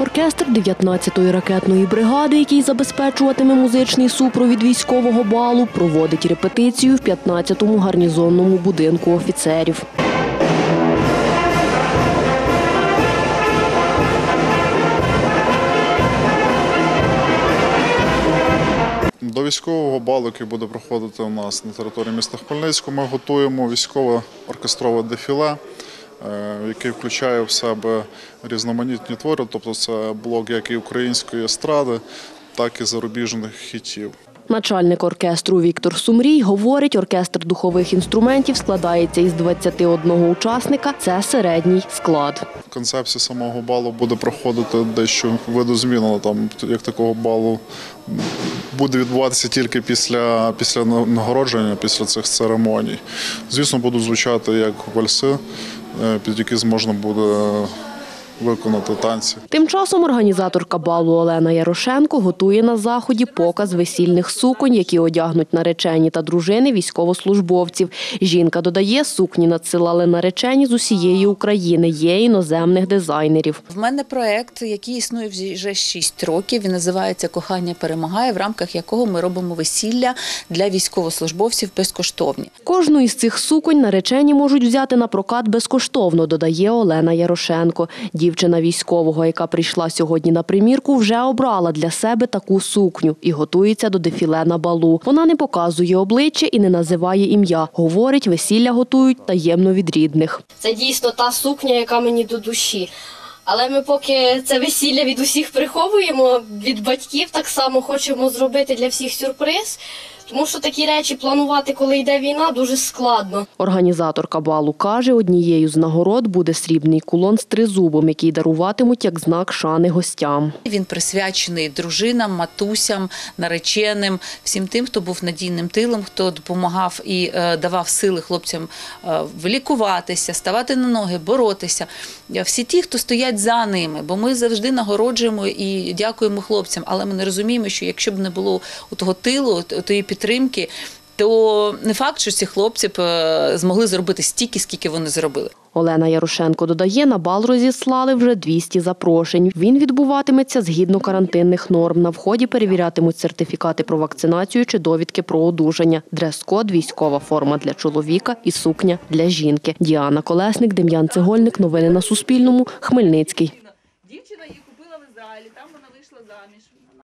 Оркестр 19-ї ракетної бригади, який забезпечуватиме музичний супровід військового балу, проводить репетицію в 15-му гарнізонному будинку офіцерів. До військового балу, який буде проходити у нас на території міста Хмельницького, ми готуємо військове оркестрове дефіле, який включає в себе різноманітні твори, тобто це блок як і української естради, так і зарубіжних хітів. Начальник оркестру Віктор Сумрій говорить, оркестр духових інструментів складається із 21 учасника, це середній склад. Концепція самого балу буде проходити дещо видозмінено, там, як такого балу буде відбуватися тільки після нагородження, після цих церемоній. Звісно, будуть звучати як вальси, під які можна буде виконати танці. Тим часом організаторка балу Олена Ярошенко готує на заході показ весільних суконь, які одягнуть наречені та дружини військовослужбовців. Жінка додає, сукні надсилали наречені з усієї України, є іноземних дизайнерів. В мене проєкт, який існує вже 6 років, він називається «Кохання перемагає», в рамках якого ми робимо весілля для військовослужбовців безкоштовні. Кожну із цих суконь наречені можуть взяти на прокат безкоштовно, додає Олена Ярошенко. Дівчина військового, яка прийшла сьогодні на примірку, вже обрала для себе таку сукню і готується до дефіле на балу. Вона не показує обличчя і не називає ім'я. Говорить, весілля готують таємно від рідних. Це дійсно та сукня, яка мені до душі. Але ми поки це весілля від усіх приховуємо, від батьків так само хочемо зробити для всіх сюрприз, тому що такі речі планувати, коли йде війна, дуже складно. Організаторка балу каже, однією з нагород буде срібний кулон з тризубом, який даруватимуть як знак шани гостям. Він присвячений дружинам, матусям, нареченим, всім тим, хто був надійним тилом, хто допомагав і давав сили хлопцям лікуватися, ставати на ноги, боротися. Всі ті, хто стоять за ними, бо ми завжди нагороджуємо і дякуємо хлопцям, але ми не розуміємо, що якщо б не було того тилу, тої підтримки, то не факт, що ці хлопці змогли зробити стільки, скільки вони зробили. Олена Ярошенко додає, на бал розіслали вже 200 запрошень. Він відбуватиметься згідно карантинних норм. На вході перевірятимуть сертифікати про вакцинацію чи довідки про одужання. Дрес-код – військова форма для чоловіка і сукня для жінки. Діана Колесник, Дем'ян Цегольник. Новини на Суспільному. Хмельницький.